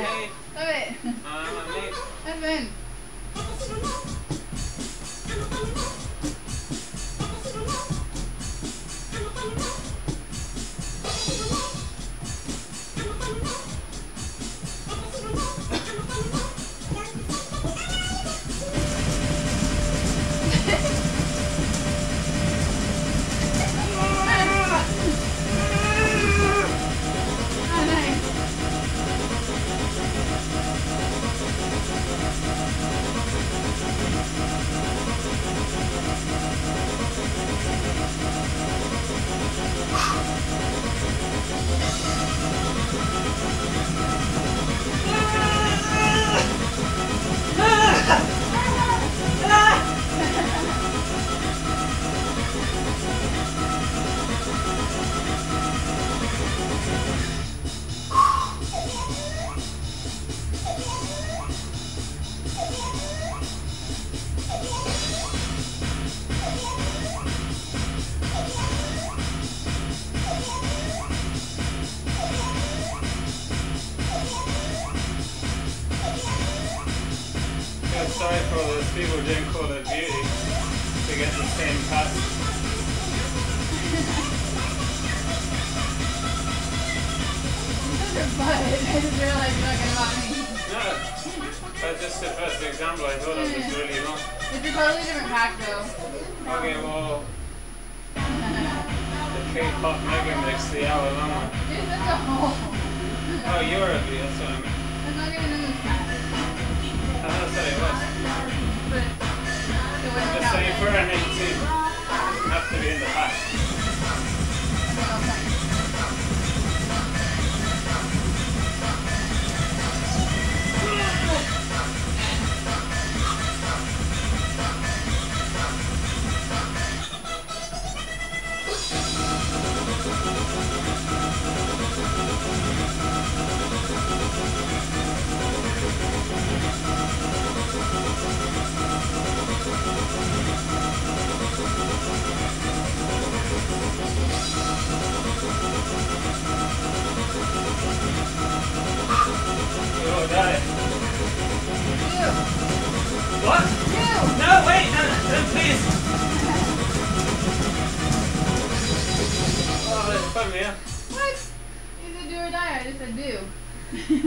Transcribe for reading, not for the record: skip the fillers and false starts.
I'm late. Sorry for those people who didn't call it beauty to get the same pass. No, that's just the first example. I thought it was really long. It's a totally different pack though. Okay, well, the K-pop mega mix, the hour long one. Dude, that's a whole. Oh, Europe, that's what I mean. That's not even in this pack. I don't know what it was. But it was the same for an 18. You have to be in the back. What? You said do or die, I just said do.